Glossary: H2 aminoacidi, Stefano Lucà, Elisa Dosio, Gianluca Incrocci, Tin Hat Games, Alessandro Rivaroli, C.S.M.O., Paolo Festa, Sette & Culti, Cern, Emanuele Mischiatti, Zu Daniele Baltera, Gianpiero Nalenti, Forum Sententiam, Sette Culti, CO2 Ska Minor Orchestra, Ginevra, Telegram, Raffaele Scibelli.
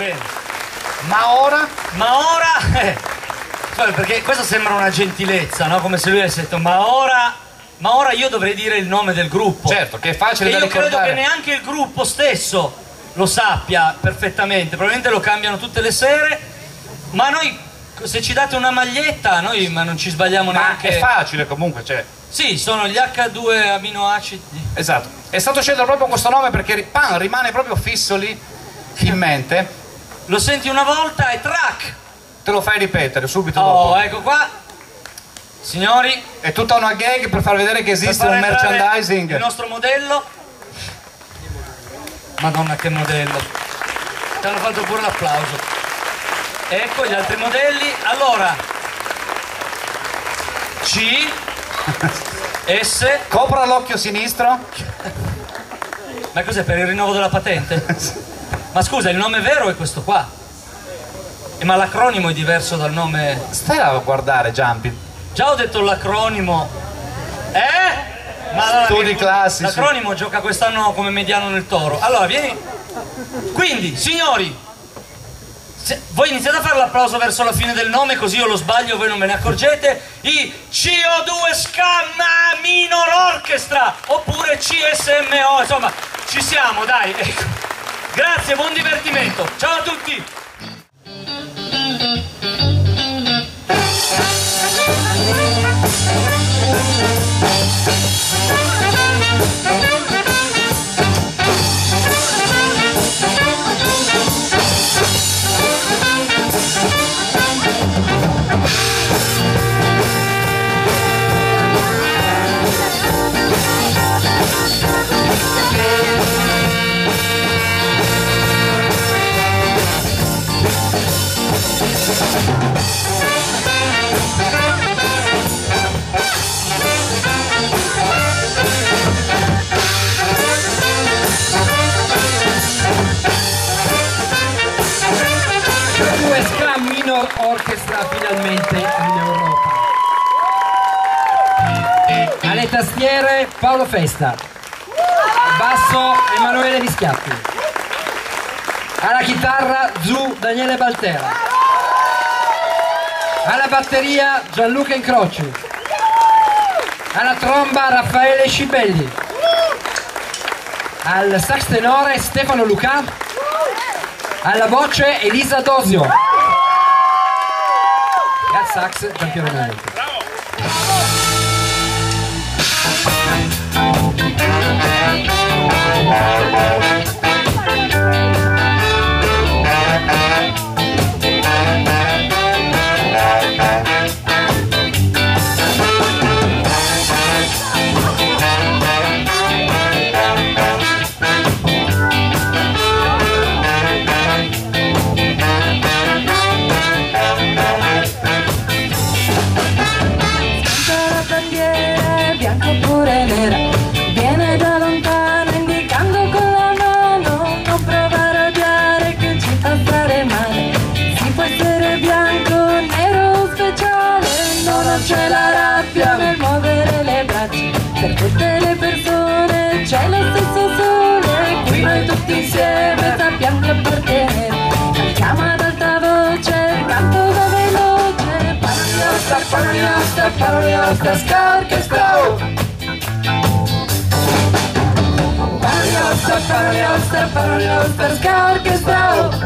Bene. Ma ora... Perché questo sembra una gentilezza, no? Come se lui avesse detto ma ora io dovrei dire il nome del gruppo. Certo, che è facile da ricordare. Io credo che neanche il gruppo stesso lo sappia perfettamente, probabilmente lo cambiano tutte le sere, ma noi, se ci date una maglietta, noi ma non ci sbagliamo neanche. Ma è facile comunque, cioè. Sì, sono gli H2 aminoacidi. Esatto, è stato scelto proprio questo nome perché rimane proprio fisso lì in mente. Lo senti una volta e track! Te lo fai ripetere subito dopo. Ecco qua, signori, è tutta una gag per far vedere che esiste un merchandising. Il nostro modello, madonna che modello, ti hanno fatto pure l'applauso. Ecco gli altri modelli. Allora C S, copra l'occhio sinistro. Ma cos'è, per il rinnovo della patente? Ma scusa, il nome vero è questo qua. Ma l'acronimo è diverso dal nome. Stai a guardare, Giampi. Già ho detto l'acronimo. Ma allora, studi classici. L'acronimo gioca quest'anno come mediano nel Toro. Allora, vieni. Quindi, signori, voi iniziate a fare l'applauso verso la fine del nome, così io lo sbaglio, voi non ve ne accorgete. I CO2 Ska Minor Orchestra, oppure C.S.M.O. Insomma, ci siamo, dai. Ecco. Grazie, buon divertimento. Ciao a tutti. Due Ska Minor Orchestra finalmente in Europa. Alle tastiere Paolo Festa, basso Emanuele Mischiatti, alla chitarra Zu Daniele Baltera, alla batteria Gianluca Incrocci, alla tromba Raffaele Scibelli, al sax tenore Stefano Lucà, alla voce Elisa Dosio e al sax Gianpiero Nalenti. C'è la rabbia per muovere le braccia, per tutte le persone c'è lo stesso sole, qui noi tutti insieme sappiamo che appartenere, cantiamo ad alta voce, canto da veloce, paroli nostra, scarche stau, paroli nostra, scarche stau.